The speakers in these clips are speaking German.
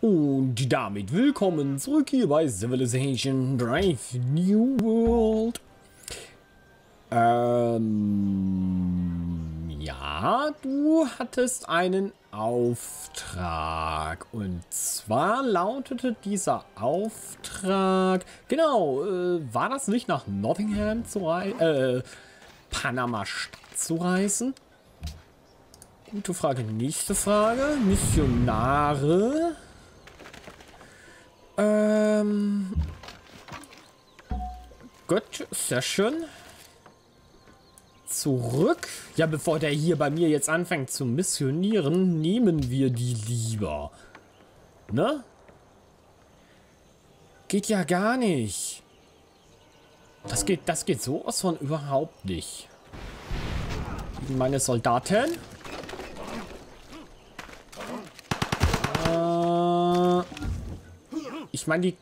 Und damit willkommen zurück hier bei Civilization Brave New World. Ja, du hattest einen Auftrag. Und zwar lautete dieser Auftrag... Genau, war das nicht nach Nottingham zu reisen? Panama Stadt zu reisen? Gute Frage, nächste Frage. Missionare... Gut, sehr schön. Zurück. Ja, bevor der hier bei mir jetzt anfängt zu missionieren, nehmen wir die lieber. Ne? Geht ja gar nicht. Das geht sowas von überhaupt nicht. Meine Soldaten. Ich meine, die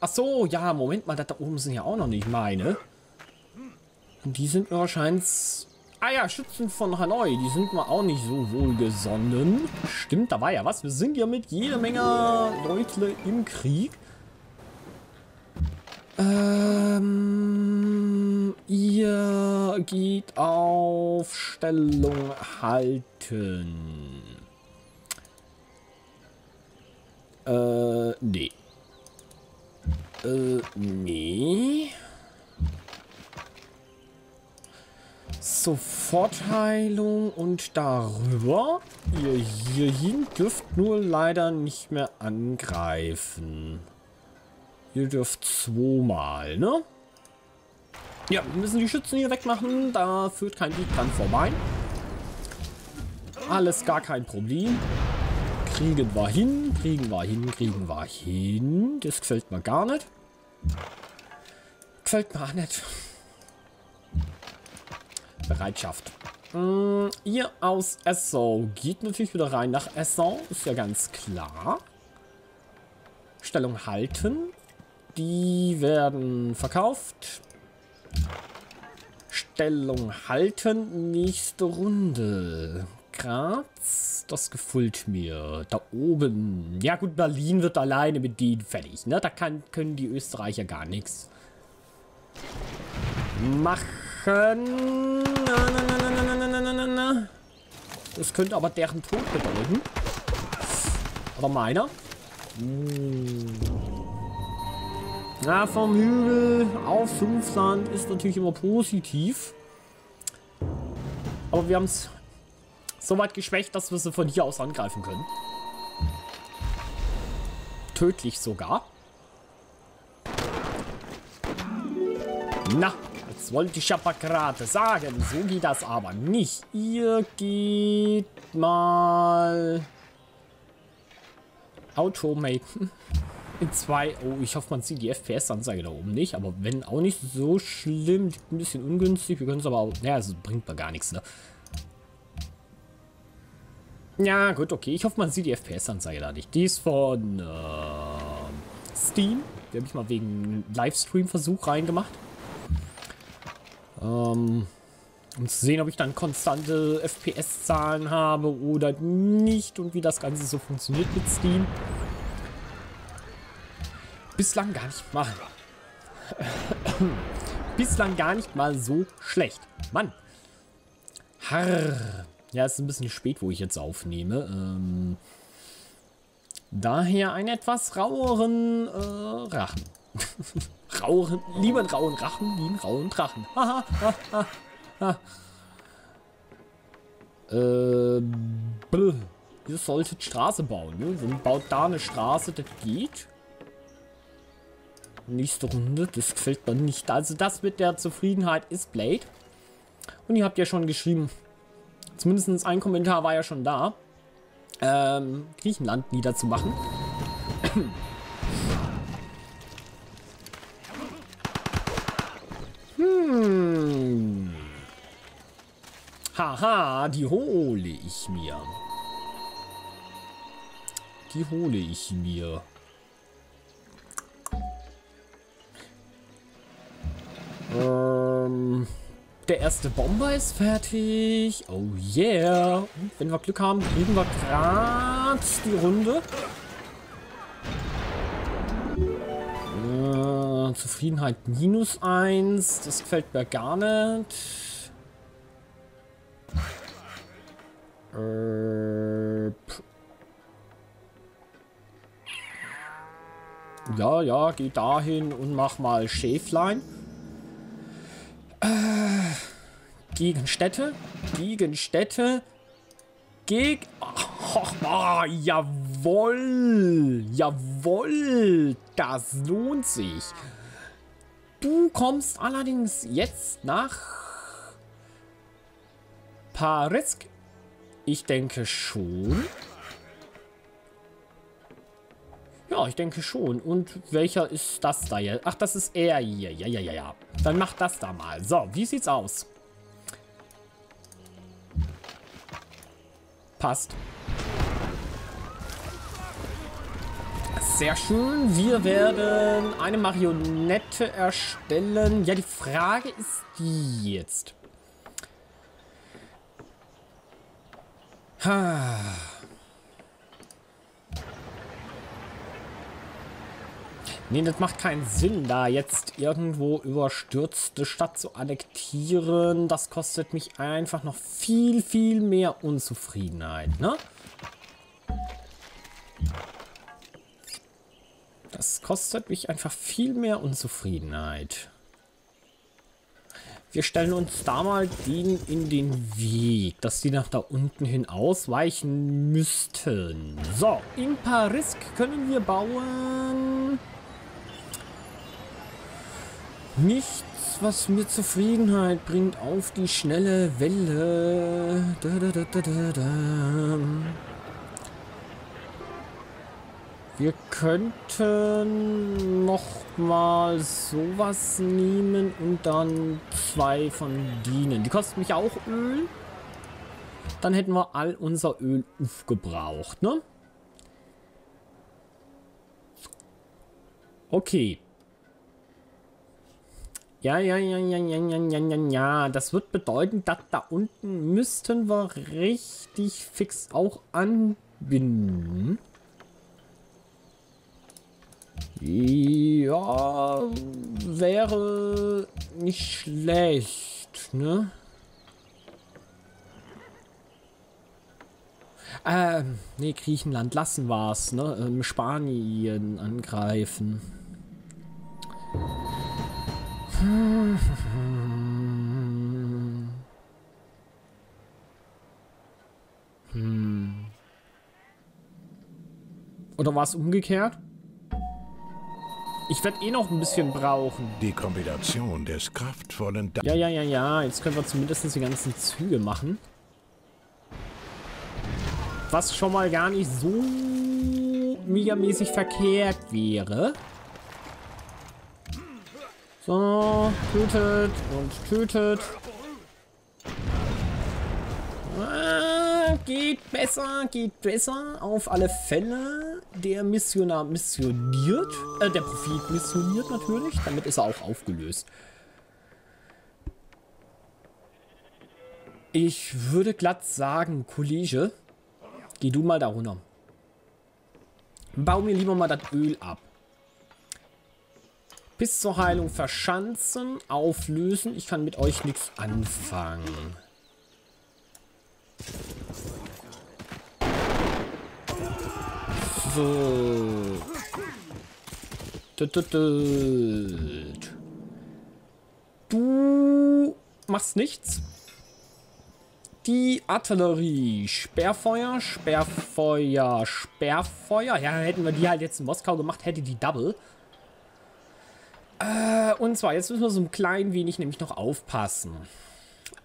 Ach so, ja, Moment mal, das da oben sind ja auch noch nicht meine. Und die sind mir wahrscheinlich... Ah ja, Schützen von Hanoi, die sind mir auch nicht so wohlgesonnen. Stimmt, da war ja was. Wir sind ja mit jeder Menge Leute im Krieg. Ihr geht auf Stellung halten. Nee. Nee. Sofortheilung und darüber. Ihr hierhin dürft nur leider nicht mehr angreifen. Ihr dürft zweimal, ne? Ja, wir müssen die Schützen hier wegmachen. Da führt kein Weg dran vorbei. Alles gar kein Problem. Kriegen wir hin, kriegen wir hin, kriegen wir hin. Das gefällt mir gar nicht. Gefällt mir auch nicht. Bereitschaft. Ihr aus Esso geht natürlich wieder rein nach Esso. Ist ja ganz klar. Stellung halten. Die werden verkauft. Stellung halten. Nächste Runde. Graz, das gefällt mir. Da oben. Ja gut, Berlin wird alleine mit denen fertig. Ne? Da können die Österreicher gar nichts machen. Na. Das könnte aber deren Tod bedeuten. Oder meiner. Na, vom Hügel auf Sumpfland ist natürlich immer positiv. Aber wir haben es... So weit geschwächt, dass wir sie von hier aus angreifen können. Tödlich sogar. Na, das wollte ich aber gerade sagen. So geht das aber nicht. Ihr geht mal... Automaten. In zwei... Oh, ich hoffe, man sieht die FPS-Anzeige da oben nicht. Aber wenn auch nicht so schlimm. Ein bisschen ungünstig. Wir können es aber auch... Naja, es bringt mir gar nichts, ne? Ja, gut, okay. Ich hoffe, man sieht die FPS-Anzeige da nicht. Die ist von Steam. Die habe ich mal wegen Livestream-Versuch reingemacht. Um zu sehen, ob ich dann konstante FPS-Zahlen habe oder nicht und wie das Ganze so funktioniert mit Steam. Bislang gar nicht mal. Bislang gar nicht mal so schlecht. Mann. Harr. Ja, es ist ein bisschen spät, wo ich jetzt aufnehme. Daher einen etwas raueren Rachen. Raueren, lieber einen rauen Rachen, wie einen rauen Drachen. Ihr solltet Straße bauen, ne? So, baut da eine Straße, das geht. Nächste Runde, das gefällt mir nicht. Also das mit der Zufriedenheit ist Blade. Und ihr habt ja schon geschrieben... Zumindest ein Kommentar war ja schon da. Griechenland niederzumachen. Haha, die hole ich mir. Die hole ich mir. Der erste Bomber ist fertig. Oh yeah. Und wenn wir Glück haben, kriegen wir gerade die Runde. Zufriedenheit -1. Das gefällt mir gar nicht. Ja, ja, geh dahin und mach mal Schäflein. Gegen Städte. Gegen Städte. Gegen... Oh, jawohl. Jawohl. Das lohnt sich. Du kommst allerdings jetzt nach... Paris. Ich denke schon. Ja, ich denke schon. Und welcher ist das da jetzt? Ach, das ist er hier. Ja, ja, ja, ja. Dann mach das da mal. So, wie sieht's aus? Passt. Sehr schön. Wir werden eine Marionette erstellen. Ja, die Frage ist die jetzt. Ha. Nee, das macht keinen Sinn, da jetzt irgendwo überstürzte Stadt zu annektieren. Das kostet mich einfach noch viel, viel mehr Unzufriedenheit, ne? Das kostet mich einfach viel mehr Unzufriedenheit. Wir stellen uns da mal denen in den Weg, dass die nach da unten hin ausweichen müssten. So, in Paris können wir bauen. Nichts, was mir Zufriedenheit bringt, auf die schnelle Welle. Da, da, da, da, da, da. Wir könnten nochmal sowas nehmen und dann 2 von denen. Die kosten mich auch Öl. Dann hätten wir all unser Öl aufgebraucht, ne? Okay. Ja, ja, ja, ja, ja, ja, ja, ja, ja. Das wird bedeuten, dass da unten müssten wir richtig fix auch anbinden. Ja, wäre nicht schlecht, ne? Ne, Griechenland lassen war's, ne? Spanien angreifen. Oder war es umgekehrt? Ich werde eh noch ein bisschen brauchen. Die Kombination des kraftvollen... Ja, ja, ja, ja. Jetzt können wir zumindest die ganzen Züge machen. Was schon mal gar nicht so megamäßig verkehrt wäre. So, tötet und tötet. Ah, geht besser, geht besser. Auf alle Fälle. Der Missionar missioniert. Der Prophet missioniert natürlich. Damit ist er auch aufgelöst. Ich würde glatt sagen, Kollege, geh du mal da runter. Bau mir lieber mal das Öl ab. Bis zur Heilung verschanzen, auflösen. Ich kann mit euch nichts anfangen. So. Du machst nichts. Die Artillerie. Sperrfeuer, Sperrfeuer, Sperrfeuer. Ja, hätten wir die halt jetzt in Moskau gemacht, hätte die Double. Und zwar, jetzt müssen wir so ein klein wenig nämlich noch aufpassen.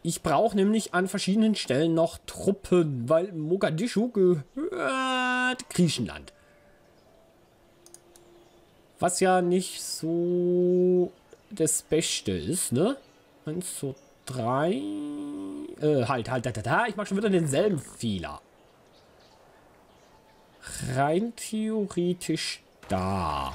Ich brauche nämlich an verschiedenen Stellen noch Truppen, weil Mogadischu gehört Griechenland. Was ja nicht so das Beste ist, ne? 1, 2, 3... Halt, ich mache schon wieder denselben Fehler. Rein theoretisch da...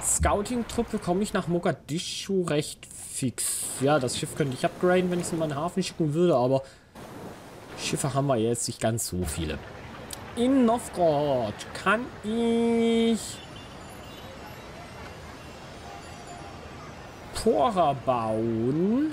Scouting-Truppe komme ich nach Mogadischu recht fix. Ja, das Schiff könnte ich upgraden, wenn ich es in meinen Hafen schicken würde, aber Schiffe haben wir jetzt nicht ganz so viele. In Novgorod kann ich Thora bauen.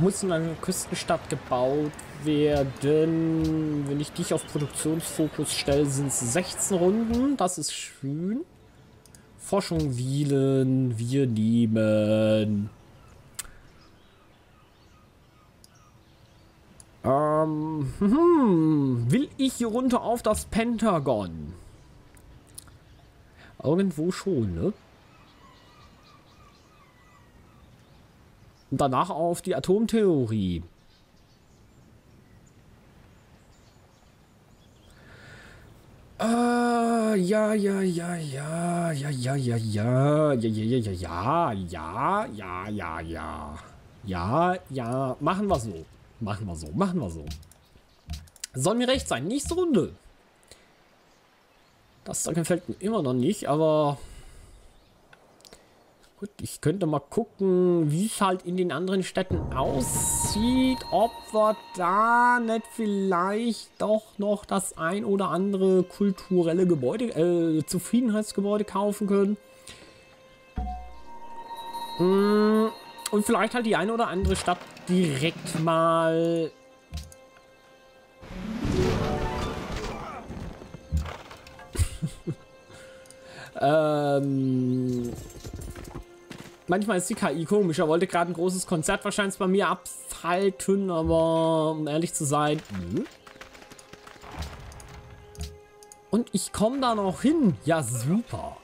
Muss in einer Küstenstadt gebaut werden. Wenn ich dich auf Produktionsfokus stelle, sind es 16 Runden. Das ist schön. Forschung wählen. Wir nehmen. Will ich hier runter auf das Pentagon? Irgendwo schon, ne? Und danach auf die Atomtheorie. Ja, machen wir so. Soll mir recht sein. Nächste Runde. Das da gefällt mir immer noch nicht, aber... Gut, ich könnte mal gucken, wie es halt in den anderen Städten aussieht. Ob wir da nicht vielleicht doch noch das ein oder andere kulturelle Gebäude, Zufriedenheitsgebäude kaufen können. Und vielleicht halt die eine oder andere Stadt direkt mal... Manchmal ist die KI komisch. Er wollte gerade ein großes Konzert wahrscheinlich bei mir abhalten, aber um ehrlich zu sein. Und ich komme da noch hin. Ja, super.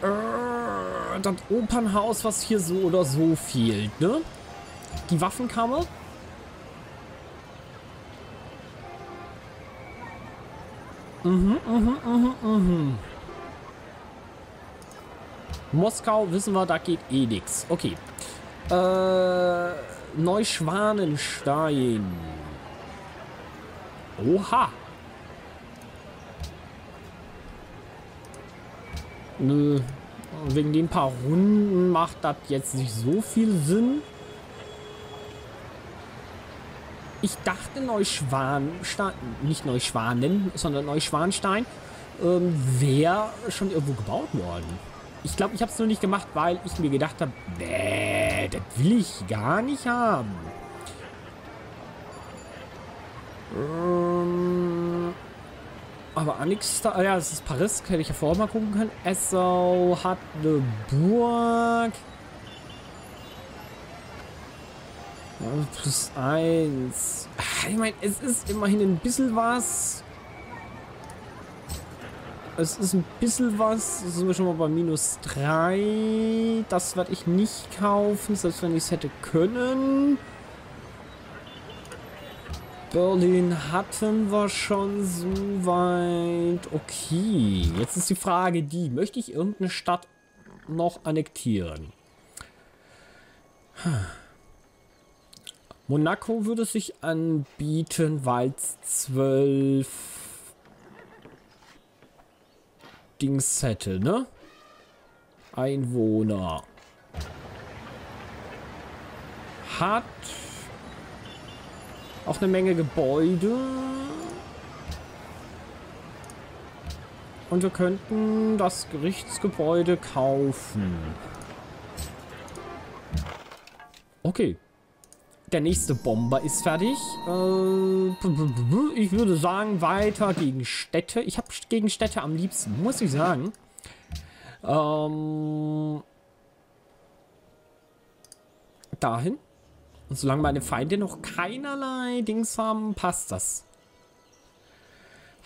Das Opernhaus, was hier so oder so fehlt, ne? Die Waffenkammer. Moskau, wissen wir, da geht eh nichts. Okay. Neuschwanstein. Oha. Nö. Wegen den paar Runden macht das jetzt nicht so viel Sinn. Ich dachte Neuschwanstein, nicht Neuschwanen, sondern Neuschwanstein, wäre schon irgendwo gebaut worden. Ich glaube, ich habe es nur nicht gemacht, weil ich mir gedacht habe, nee, das will ich gar nicht haben. Aber Anix, ja, das ist Paris, hätte ich ja vorher mal gucken können. Esso hat eine Burg. +1. Ich meine, es ist immerhin ein bisschen was. Jetzt sind wir schon mal bei -3. Das werde ich nicht kaufen, selbst wenn ich es hätte können. Berlin hatten wir schon soweit. Okay, jetzt ist die Frage die, möchte ich irgendeine Stadt noch annektieren? Monaco würde sich anbieten, weil es 12 Dings hätte, ne? Einwohner. Hat auch eine Menge Gebäude. Und wir könnten das Gerichtsgebäude kaufen. Okay. Der nächste Bomber ist fertig. Ich würde sagen, weiter gegen Städte. Ich habe gegen Städte am liebsten, muss ich sagen. Dahin. Und solange meine Feinde noch keinerlei Dings haben, passt das.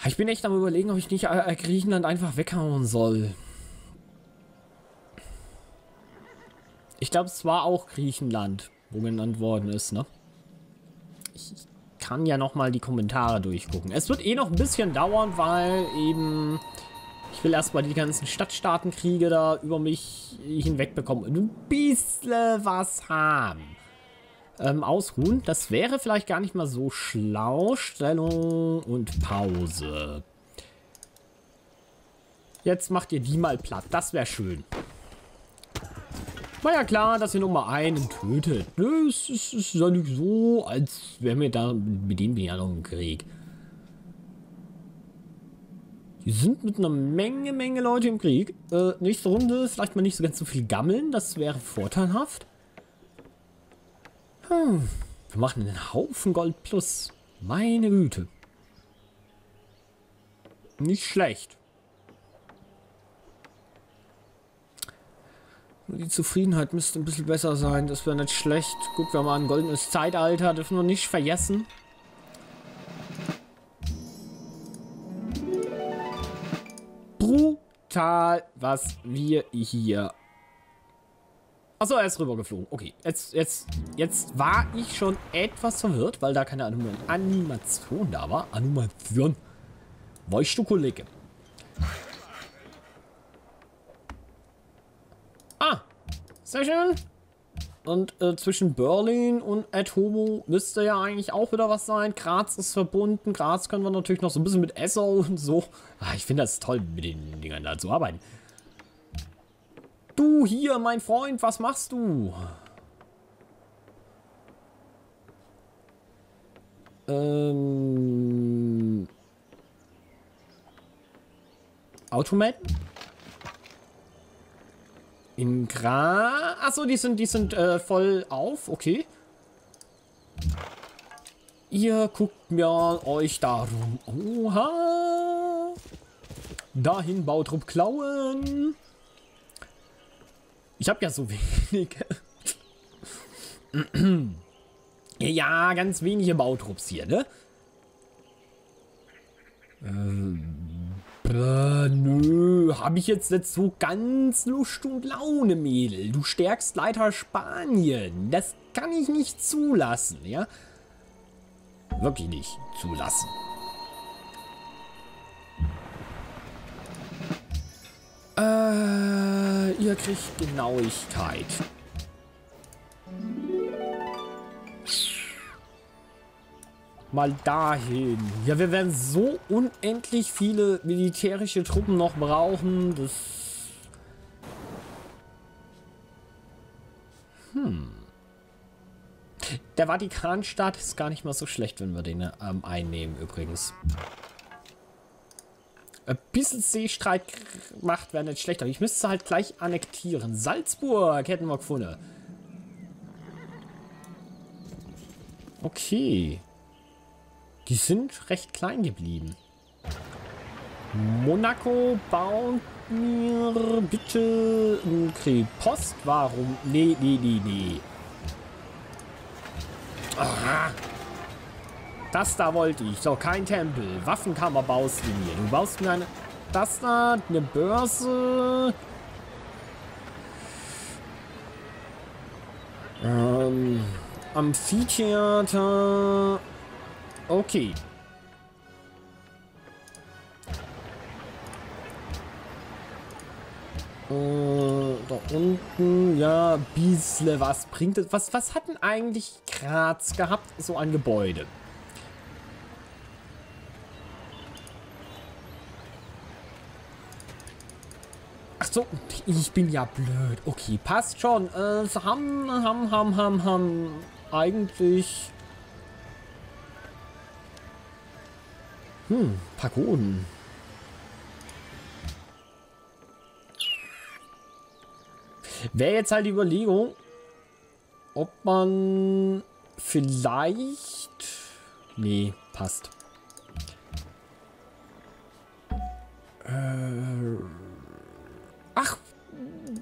Ich bin echt am Überlegen, ob ich nicht Griechenland einfach weghauen soll. Ich glaube, es war auch Griechenland, wo genannt worden ist, ne? Ich kann ja nochmal die Kommentare durchgucken. Es wird eh noch ein bisschen dauern, weil eben... Ich will erstmal die ganzen Stadtstaatenkriege da über mich hinwegbekommen und ein bisschen was haben. Ausruhen. Das wäre vielleicht gar nicht mal so schlau. Stellung und Pause. Jetzt macht ihr die mal platt. Das wäre schön. War ja klar, dass ihr nochmal einen tötet. Das ist ja nicht so, als wären wir da mit denen ja noch im Krieg. Die sind mit einer Menge Leute im Krieg. Nächste Runde vielleicht mal nicht so ganz so viel gammeln. Das wäre vorteilhaft. Hm. Wir machen einen Haufen Gold plus. Meine Güte. Nicht schlecht. Nur die Zufriedenheit müsste ein bisschen besser sein. Das wäre nicht schlecht. Gut, wir haben ein goldenes Zeitalter. Dürfen wir nicht vergessen. Brutal, was wir hier... Achso, er ist rübergeflogen. Okay, jetzt war ich schon etwas verwirrt, weil da keine Animation da war. Animation. Weißt du, Kollege? Ah, sehr schön. Und zwischen Berlin und Atomo müsste ja eigentlich auch wieder was sein. Graz ist verbunden. Graz können wir natürlich noch so ein bisschen mit Esso und so. Ach, ich finde das toll, mit den Dingern da zu arbeiten. Du hier, mein Freund, was machst du? Automaten? In Graz. Achso, die sind voll auf. Okay. Ihr guckt mir euch darum. Oha. Dahin Bautrupp klauen. Ich habe ja so wenige. Ja, ganz wenige Bautrupps hier, ne? Nö, habe ich jetzt so ganz Lust und Laune, Mädel. Du stärkst Leiter Spanien. Das kann ich nicht zulassen, ja? Wirklich nicht zulassen. Ihr kriegt Genauigkeit. Mal dahin. Ja, wir werden so unendlich viele militärische Truppen noch brauchen. Das... Hm. Der Vatikanstaat ist gar nicht mal so schlecht, wenn wir den einnehmen übrigens. Ein bisschen Seestreit macht, wäre nicht schlecht. Aber ich müsste halt gleich annektieren. Salzburg hätten wir gefunden. Okay. Die sind recht klein geblieben. Monaco baut mir bitte einen Krepost. Warum? Nee. Aha. Das da wollte ich. So, kein Tempel. Waffenkammer baust du mir. Du baust mir eine... Das da, eine Börse. Amphitheater. Okay. Da unten, ja, bissle was bringt das. Was hat denn eigentlich Graz gehabt? So ein Gebäude. So, ich bin ja blöd. Okay, passt schon. Eigentlich... Hm, Pagoden. Wäre jetzt halt die Überlegung, ob man vielleicht... Nee, passt. Ach,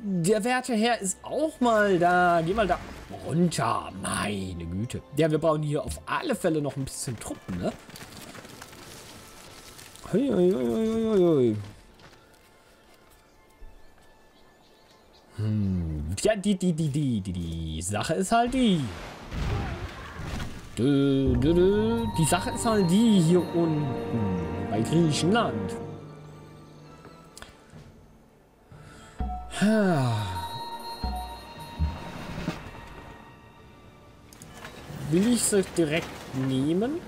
der werte Herr ist auch mal da. Geh mal da runter. Meine Güte. Ja, wir brauchen hier auf alle Fälle noch ein bisschen Truppen, ne? Hm. Ja, die Sache ist halt die. Die Sache ist halt die hier unten bei Griechenland. Will ich sie direkt nehmen?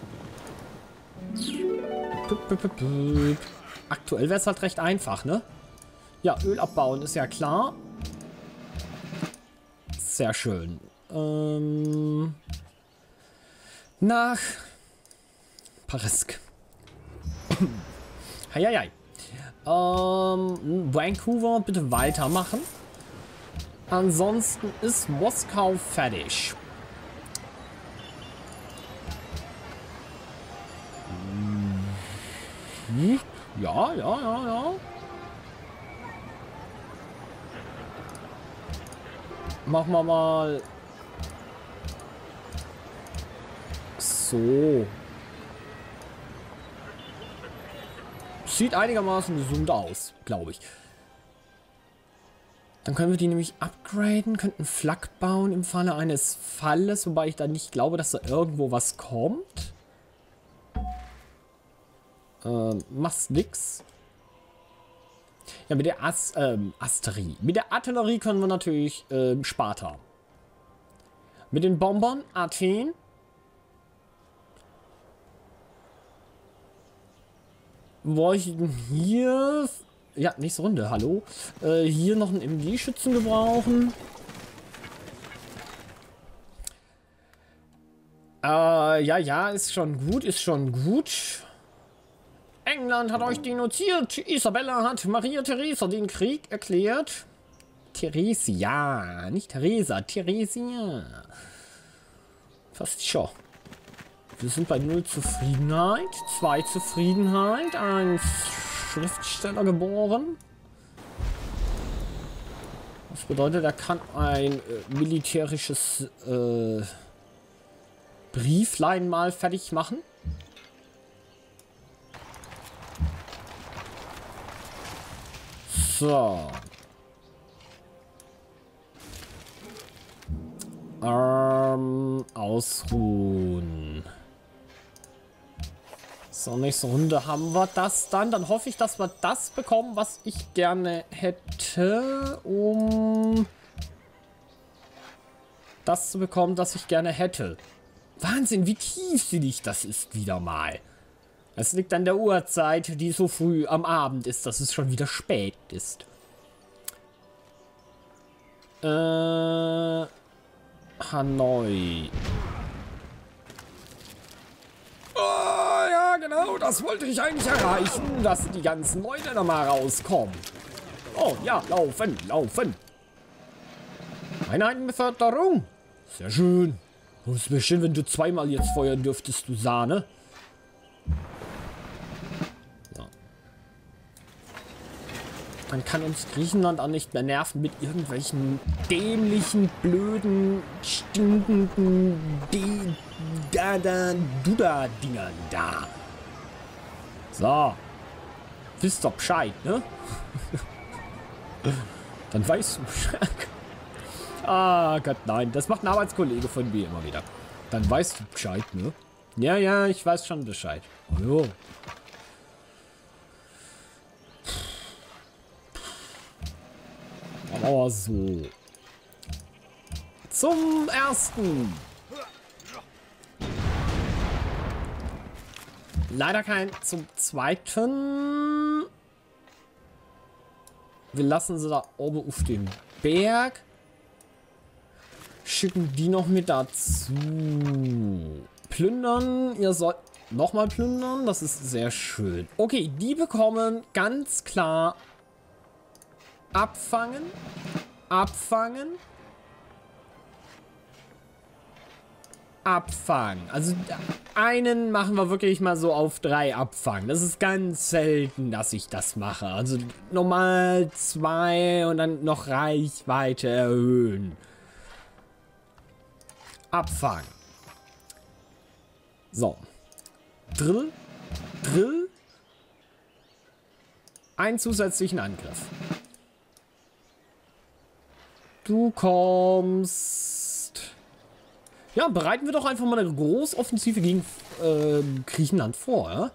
Aktuell wäre es halt recht einfach, ne? Ja, Öl abbauen ist ja klar. Sehr schön. Nach Paris. Heieiei. Vancouver bitte weitermachen. Ansonsten ist Moskau fertig. Ja, ja, ja, ja. Machen wir mal. So. Sieht einigermaßen gesund aus, glaube ich. Dann können wir die nämlich upgraden, könnten Flak bauen im Falle eines Falles, wobei ich da nicht glaube, dass da irgendwo was kommt. Machst nix. Ja, mit der Asterie. Mit der Artillerie können wir natürlich Sparta. Mit den Bombern Athen. Wollten hier... Ja, nächste Runde, hallo. Hier noch einen MG-Schützen gebrauchen. Ja, ja, ist schon gut, ist schon gut. England hat euch denunziert. Isabella hat Maria Theresia den Krieg erklärt. Theresia, nicht Theresa, Theresia. Fast schon. Wir sind bei 0 Zufriedenheit, 2 Zufriedenheit, ein Schriftsteller geboren. Das bedeutet, er kann ein militärisches Brieflein mal fertig machen. So. Ausruhen. So, nächste Runde haben wir das dann. Dann hoffe ich, dass wir das bekommen, was ich gerne hätte, um das zu bekommen, das ich gerne hätte. Wahnsinn, wie tiefsinnig das ist wieder mal. Es liegt an der Uhrzeit, die so früh am Abend ist, dass es schon wieder spät ist. Hanoi. Genau, das wollte ich eigentlich erreichen, dass die ganzen Leute noch mal rauskommen. Oh ja, laufen, laufen. Einheitenbeförderung. Sehr schön. Das wäre schön, wenn du zweimal jetzt feuern dürftest, du Sahne. Ja. Dann kann uns Griechenland auch nicht mehr nerven mit irgendwelchen dämlichen, blöden, stinkenden Duda-Dingern da. So. Wisst doch Bescheid, ne? Dann weißt du Bescheid. Ah Gott, nein. Das macht ein Arbeitskollege von mir immer wieder. Dann weißt du Bescheid, ne? Ja, ja, ich weiß schon Bescheid. Oh, jo. Aber so. Zum ersten. Leider kein zum zweiten. Wir lassen sie da oben auf den Berg. Schicken die noch mit dazu. Plündern. Ihr sollt nochmal plündern. Das ist sehr schön. Okay, die bekommen ganz klar abfangen. Abfangen. Abfangen. Also einen machen wir wirklich mal so auf 3 abfangen. Das ist ganz selten, dass ich das mache. Also normal 2 und dann noch Reichweite erhöhen. Abfangen. So. Drill. Drill. Einen zusätzlichen Angriff. Du kommst... Ja, bereiten wir doch einfach mal eine Großoffensive gegen Griechenland vor.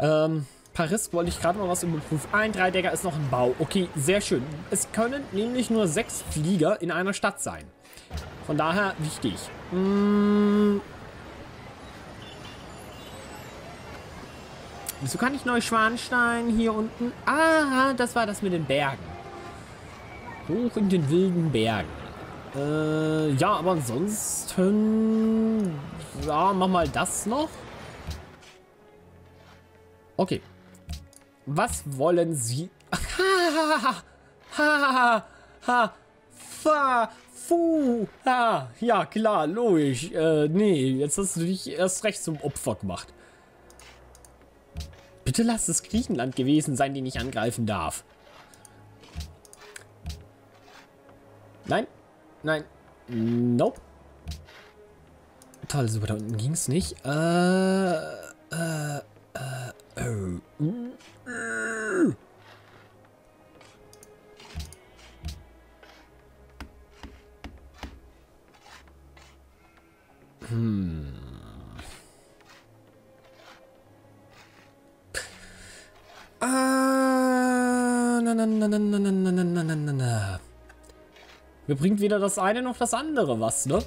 Ja? Paris wollte ich gerade mal was überprüfen. Ein 3-Decker ist noch ein Bau. Okay, sehr schön. Es können nämlich nur 6 Flieger in einer Stadt sein. Von daher wichtig. Wieso kann ich Neuschwanstein hier unten? Ah, das war das mit den Bergen. Hoch in den wilden Bergen. Ja, aber ansonsten... Ja, mach mal das noch. Okay. Was wollen Sie? Ja, klar, logisch. Nee, jetzt hast du dich erst recht zum Opfer gemacht. Bitte lass es Griechenland gewesen sein, die nicht angreifen darf. Nein. Nein. Nope. Toll, super, da unten ging es nicht. Na. Mir bringt weder das eine noch das andere was, ne?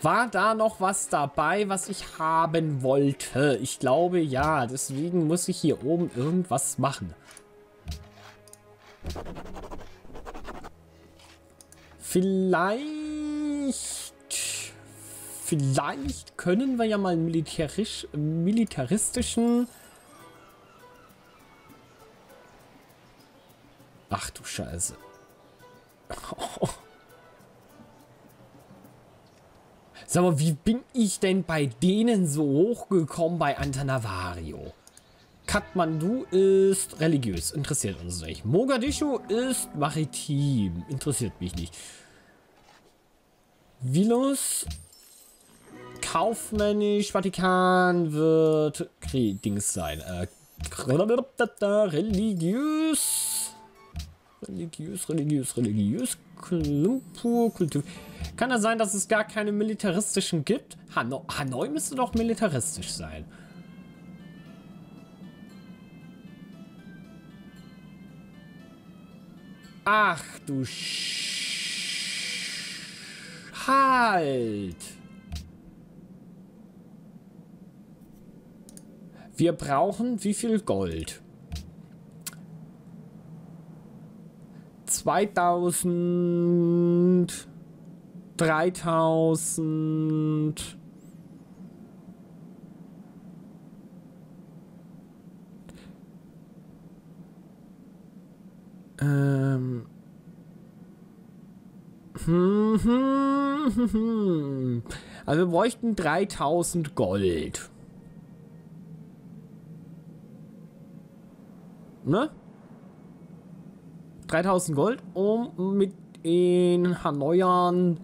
War da noch was dabei, was ich haben wollte? Ich glaube, ja. Deswegen muss ich hier oben irgendwas machen. Vielleicht können wir ja mal einen militaristischen... Ach du Scheiße. Oh. Sag mal, wie bin ich denn bei denen so hochgekommen bei Antananarivo? Kathmandu ist religiös, interessiert uns nicht. Mogadischu ist maritim, interessiert mich nicht. Vilus... Kaufmännisch, Vatikan wird Dings sein. Religiös. Kultur. Kann das sein, dass es gar keine militaristischen gibt? Hanoi müsste doch militaristisch sein. Ach du Halt! Wir brauchen wie viel Gold? 2000, 3000. Also wir bräuchten 3000 Gold. Ne? 3000 Gold, um mit den Hanoiern...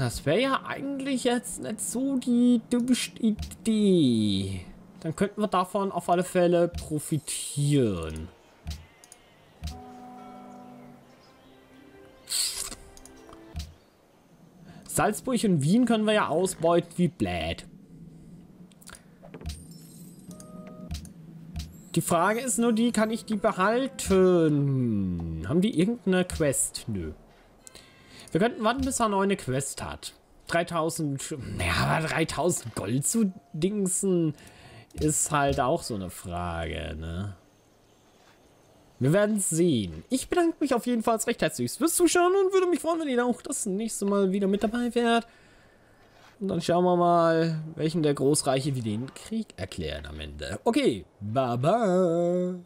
Das wäre ja eigentlich jetzt nicht so die dümmste Idee. Dann könnten wir davon auf alle Fälle profitieren. Salzburg und Wien können wir ja ausbeuten wie blöd. Die Frage ist nur die, kann ich die behalten? Haben die irgendeine Quest? Nö. Wir könnten warten, bis Hanoi eine Quest hat. 3000... Ja, 3000 Gold zu dingsen ist halt auch so eine Frage, ne? Wir werden sehen. Ich bedanke mich auf jeden Fall recht herzlich fürs Zuschauen und würde mich freuen, wenn ihr auch das nächste Mal wieder mit dabei wärt. Und dann schauen wir mal, welchen der Großreiche wir den Krieg erklären am Ende. Okay, bye bye.